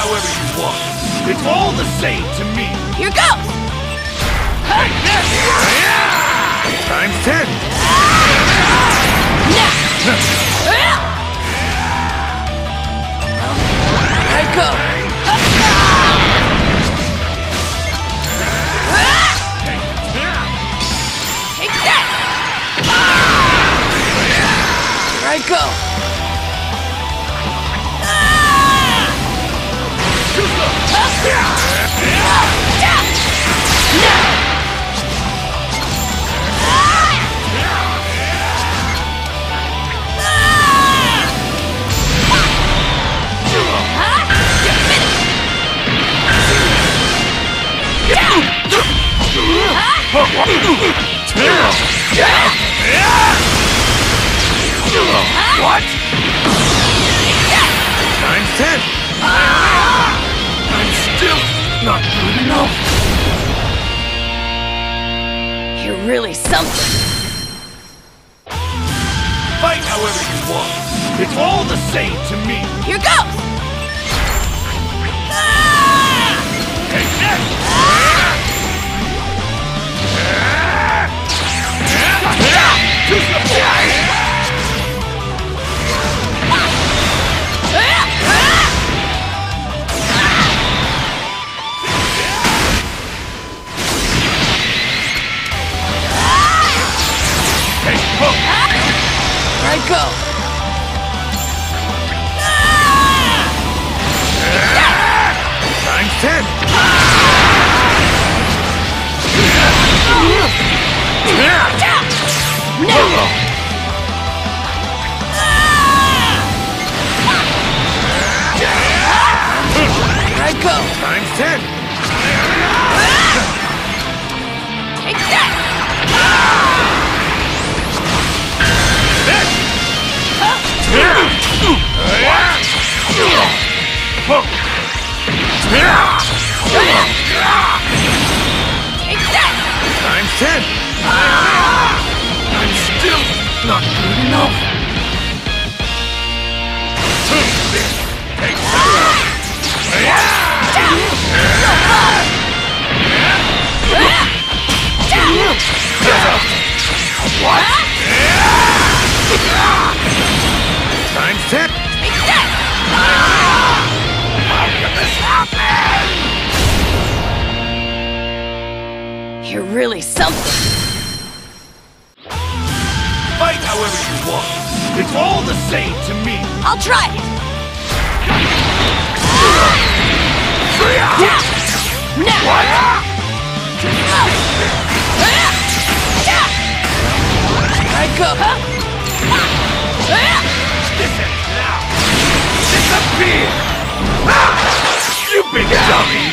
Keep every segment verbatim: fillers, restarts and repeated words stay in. however you want. It's all the same to me. Here goes! Hey, yes! Yeah! Times ten! Yeah! I go! Take that! Here I go! What? Times ten! I'm still not good enough! You're really something! Fight however you want! It's all the same to me! Here goes! Take that! I go! Times ten! I go! Times ten! Take that! Not good enough. Take that! What? You're really something. Fight however you want. It's all the same to me. I'll try it. Now. Now. What? I go. Listen now. Disappear. You big dummy.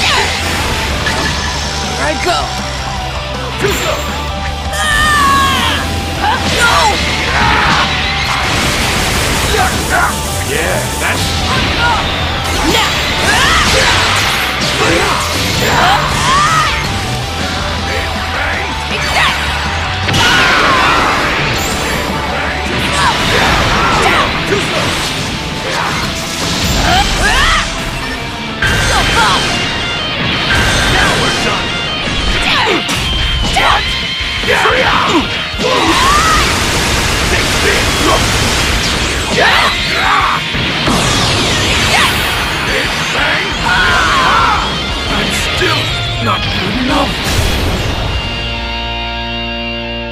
Here I go. Ah! No! Yeah, that's not good enough.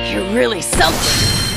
You're really something.